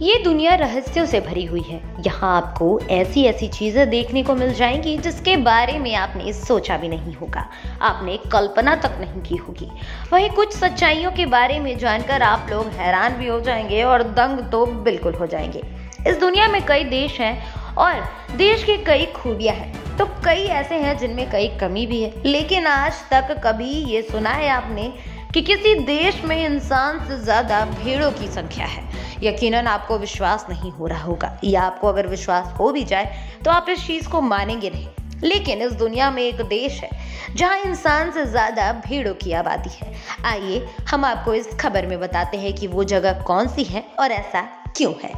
ये दुनिया रहस्यों से भरी हुई है। यहाँ आपको ऐसी ऐसी चीजें देखने को मिल जाएंगी जिसके बारे में आपने सोचा भी नहीं होगा, आपने कल्पना तक नहीं की होगी। वहीं कुछ सच्चाइयों के बारे में जानकर आप लोग हैरान भी हो जाएंगे और दंग तो बिल्कुल हो जाएंगे। इस दुनिया में कई देश हैं और देश की कई खूबियां हैं, तो कई ऐसे हैं जिनमें कई कमी भी है। लेकिन आज तक कभी ये सुना है आपने कि किसी देश में इंसान से ज़्यादा भेड़ों की संख्या है? यकीनन आपको विश्वास नहीं हो रहा होगा, या आपको अगर विश्वास हो भी जाए तो आप इस चीज़ को मानेंगे नहीं। लेकिन इस दुनिया में एक देश है जहां इंसान से ज़्यादा भेड़ों की आबादी है। आइए हम आपको इस खबर में बताते हैं कि वो जगह कौन सी है और ऐसा क्यों है।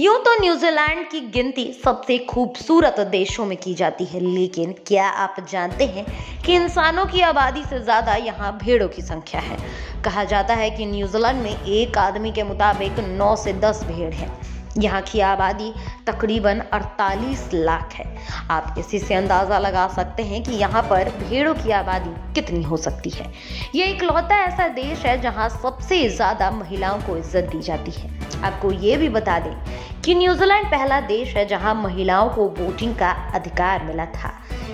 यूँ तो न्यूजीलैंड की गिनती सबसे खूबसूरत देशों में की जाती है, लेकिन क्या आप जानते हैं कि इंसानों की आबादी से ज़्यादा यहाँ भेड़ों की संख्या है। कहा जाता है कि न्यूजीलैंड में एक आदमी के मुताबिक 9 से 10 भेड़ है। यहाँ की आबादी तकरीबन 48 लाख है। आप इसी से अंदाज़ा लगा सकते हैं कि यहाँ पर भेड़ों की आबादी कितनी हो सकती है। ये इकलौता ऐसा देश है जहाँ सबसे ज़्यादा महिलाओं को इज्जत दी जाती है। आपको ये भी बता दें कि न्यूजीलैंड पहला देश है जहां महिलाओं को वोटिंग का अधिकार मिला था।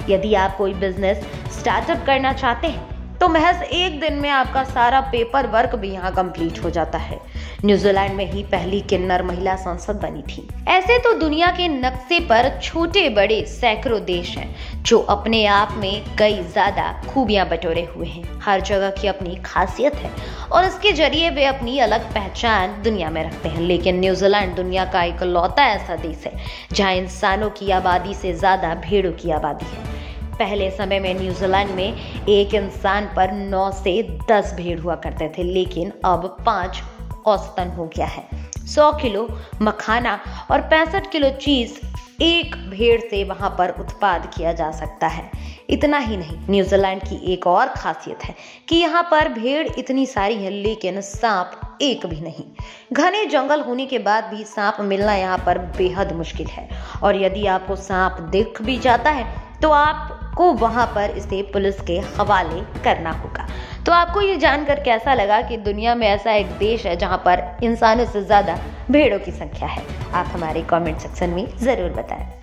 यदि आप कोई बिजनेस स्टार्टअप करना चाहते हैं तो महज एक दिन में आपका सारा पेपर वर्क भी यहाँ कंप्लीट हो जाता है। न्यूजीलैंड में ही पहली किन्नर महिला सांसद बनी थी। ऐसे तो दुनिया के नक्शे पर छोटे बड़े सैकड़ों देश हैं जो अपने आप में कई ज्यादा खूबियां बटोरे हुए हैं। हर जगह की अपनी खासियत है और इसके जरिए वे अपनी अलग पहचान दुनिया में रखते हैं। लेकिन न्यूजीलैंड दुनिया का इकलौता ऐसा देश है जहाँ इंसानों की आबादी से ज्यादा भेड़ों की आबादी है। पहले समय में न्यूजीलैंड में एक इंसान पर 9 से 10 भेड़ हुआ करते थे, लेकिन अब 5 औसतन हो गया है। 100 किलो मखाना और 65 किलो चीज़ एक भेड़ से वहां पर उत्पाद किया जा सकता है। इतना ही नहीं, न्यूजीलैंड की एक और खासियत है कि यहाँ पर भेड़ इतनी सारी है लेकिन सांप एक भी नहीं। घने जंगल होने के बाद भी सांप मिलना यहाँ पर बेहद मुश्किल है, और यदि आपको सांप दिख भी जाता है तो आपको वहाँ पर इसे पुलिस के हवाले करना होगा। तो आपको ये जानकर कैसा लगा कि दुनिया में ऐसा एक देश है जहाँ पर इंसानों से ज़्यादा भेड़ों की संख्या है? आप हमारे कमेंट सेक्शन में ज़रूर बताएं।